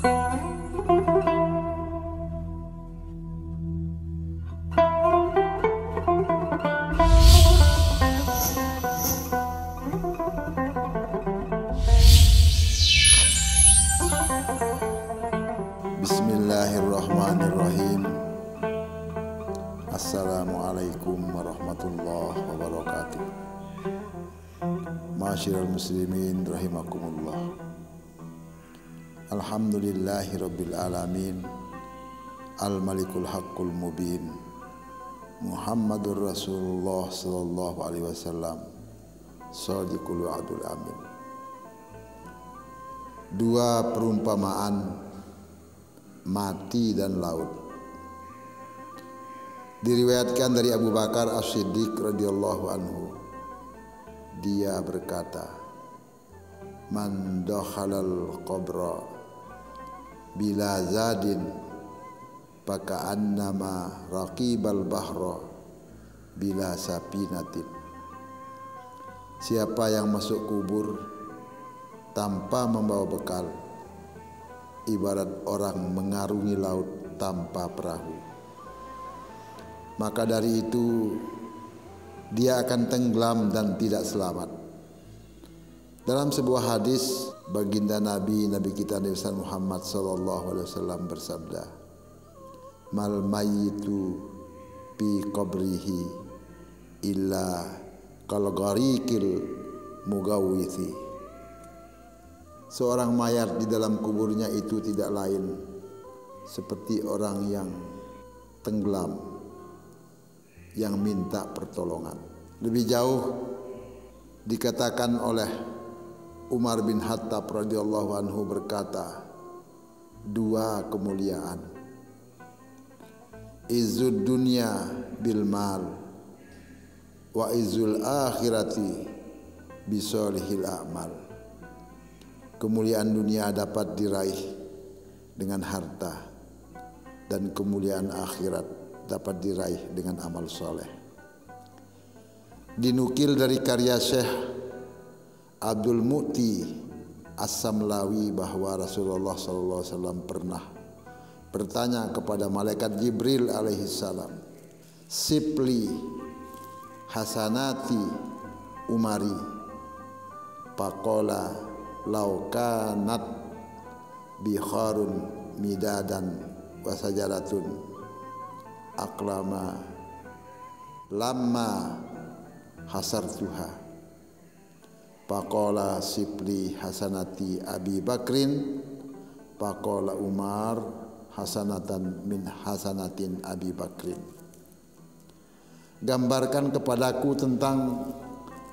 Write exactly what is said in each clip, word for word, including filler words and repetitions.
Bismillahirrahmanirrahim. Assalamualaikum warahmatullahi wabarakatuh. Ma'asyiral muslimin rahimakumullah. Alhamdulillahirabbil alamin. Al-Malikul Haqqul Mubin. Muhammadur Rasulullah sallallahu alaihi wasallam. Shadiqul wa'dul amin. Dua perumpamaan mati dan laut. Diriwayatkan dari Abu Bakar Ash-Shiddiq radhiyallahu anhu, dia berkata, "Man dakhalal qabra bila zadin paka'annama raqibal bahra bila sapinatin." Siapa yang masuk kubur tanpa membawa bekal ibarat orang mengarungi laut tanpa perahu. Maka dari itu dia akan tenggelam dan tidak selamat. Dalam sebuah hadis, baginda Nabi Nabi kita Nabi Muhammad sallallahu alaihi wasallam bersabda, "Mal mayyitu bi qabrihi illa kal gharikil mugawwithi." Seorang mayat di dalam kuburnya itu tidak lain seperti orang yang tenggelam, yang minta pertolongan. Lebih jauh dikatakan oleh Umar bin Khattab radhiyallahu anhu berkata, dua kemuliaan, izud dunya bil mal wa izul akhirati bisolihil a'mal. Kemuliaan dunia dapat diraih dengan harta, dan kemuliaan akhirat dapat diraih dengan amal soleh. Dinukil dari karya Syekh Abdul Muti As-Samlawi bahwa Rasulullah shallallahu alaihi wasallam pernah bertanya kepada Malaikat Jibril alaihissalam, "Sipli hasanati umari pakola laukanat bikharun midadan wasajaratun aklama lama hasartuha pakola sipli hasanati Abi Bakrin pakola Umar hasanatan min hasanatin Abi Bakrin." Gambarkan kepadaku tentang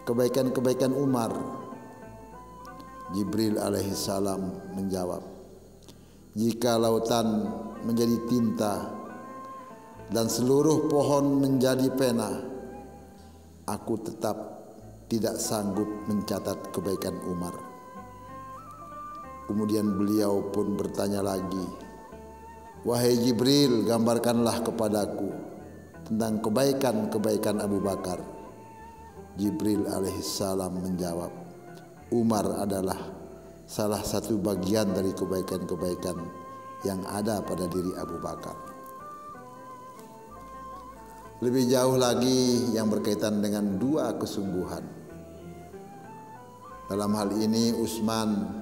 kebaikan-kebaikan Umar. Jibril alaihissalam menjawab, "Jika lautan menjadi tinta dan seluruh pohon menjadi pena, aku tetap tidak sanggup mencatat kebaikan Umar." Kemudian beliau pun bertanya lagi, "Wahai Jibril, gambarkanlah kepadaku tentang kebaikan-kebaikan Abu Bakar." Jibril alaihissalam menjawab, "Umar adalah salah satu bagian dari kebaikan-kebaikan yang ada pada diri Abu Bakar." Lebih jauh lagi yang berkaitan dengan dua kesungguhan. Dalam hal ini Usman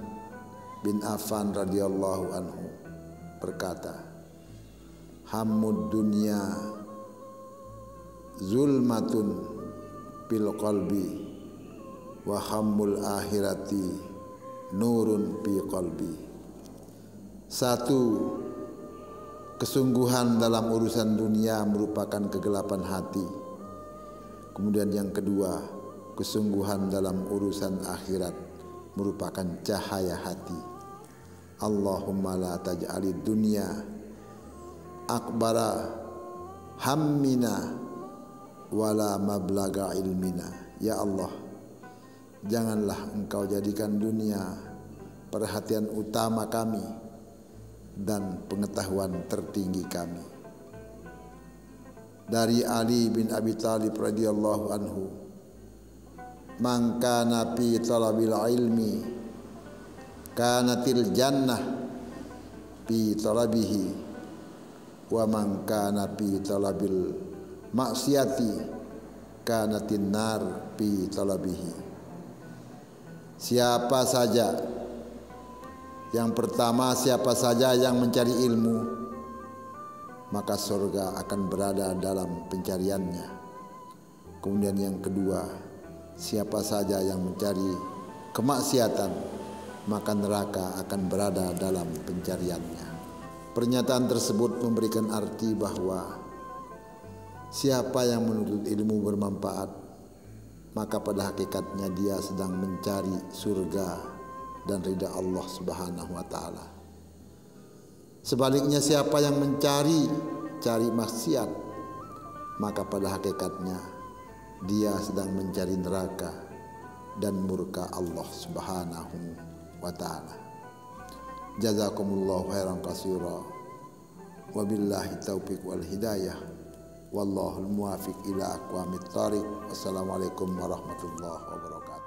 bin Affan radhiyallahu anhu berkata, "Hammud dunya zulmatun bil qalbi wa hammul akhirati nurun fi qalbi." Satu kesungguhan dalam urusan dunia merupakan kegelapan hati. Kemudian yang kedua, kesungguhan dalam urusan akhirat merupakan cahaya hati. Allahumma la taj'alid dunya akbara hammina wala mablaga ilmina. Ya Allah, janganlah engkau jadikan dunia perhatian utama kami dan pengetahuan tertinggi kami. Dari Ali bin Abi Thalib radhiyallahu anhu, "Man kana fi talabil ilmi kanatil jannah bi talabihi wa man kana bi talabil maksiyati kanatin nar bi talabihi. Siapa saja yang pertama, siapa saja yang mencari ilmu, maka surga akan berada dalam pencariannya. Kemudian yang kedua, siapa saja yang mencari kemaksiatan, maka neraka akan berada dalam pencariannya. Pernyataan tersebut memberikan arti bahwa siapa yang menuntut ilmu bermanfaat, maka pada hakikatnya dia sedang mencari surga dan ridha Allah Subhanahu wa Ta'ala. Sebaliknya, siapa yang mencari cari maksiat, maka pada hakikatnya dia sedang mencari neraka dan murka Allah Subhanahu wa Ta'ala. Jazakumullahu khairan katsira. Wabillahi taufiq wal hidayah. Wallahul muwafiq ila aqwamit thariq. Wassalamualaikum warahmatullahi wabarakatuh.